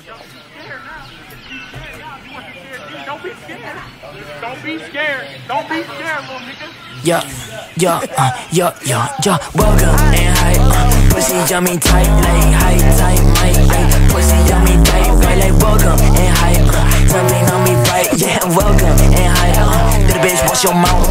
Don't be scared now. Don't be scared. Don't be scared. Don't be scared, little nigga. Yeah. Welcome and hype. Pussy yummy tight, like hype tight, Mike. Pussy yummy tight, right? Like welcome and hype. Something on me right, yeah. Welcome and hype. Little bitch, wash your mouth.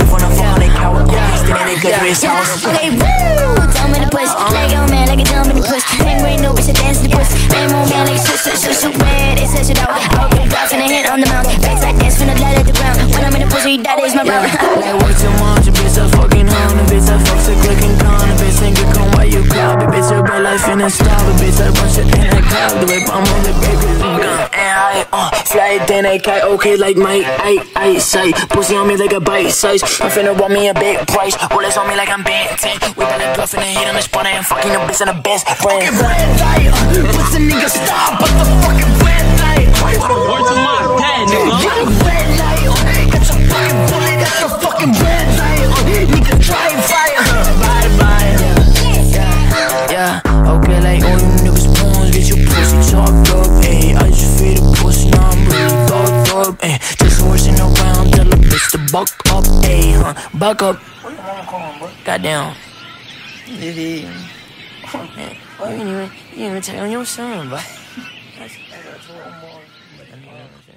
We wanna fuck on the couch. Standing in good bitch house. They woo, dumb in the pussy. Like oh man, like a dumb in the pussy. Ain't brain no bitch to dance in the pussy. Ain't more man like so bad. They touch it out. All the blocks and a hit on the mouth. Bags like dance from the light at the ground. When I'm in the pussy, that is my round. Like what you want, your bitch, I fucking on the bitch, I fuck to click and gone. The bitch ain't good, come why you call. The bitch, your bad life in a star. The bitch, I bunch it in a cloud. The whip, I'm on the baby, and I fly then I kite, okay, like my eyesight. Pussy on me like a bite size. I'm finna want me a big price. Bullets on me like I'm bent 10. We got a bluff and a hit on the spot. I am fucking a bitch and a best friend. Fucking red light, what's the nigga stop? What the fucking red light? Words on my head, nigga. Red light, get your fucking bullet. That's the fucking red light. Nigga try and fire. Bye bye. Yeah, okay, like all you niggas pawns, get your pussy chopped up. Ayy, I just feel the pussy, now I'm really fucked up. Ayy, just horsing around, tell a bitch to buck up. Ayy, buck up. Goddamn. You didn't even tell me your son, bro. I got 12 more.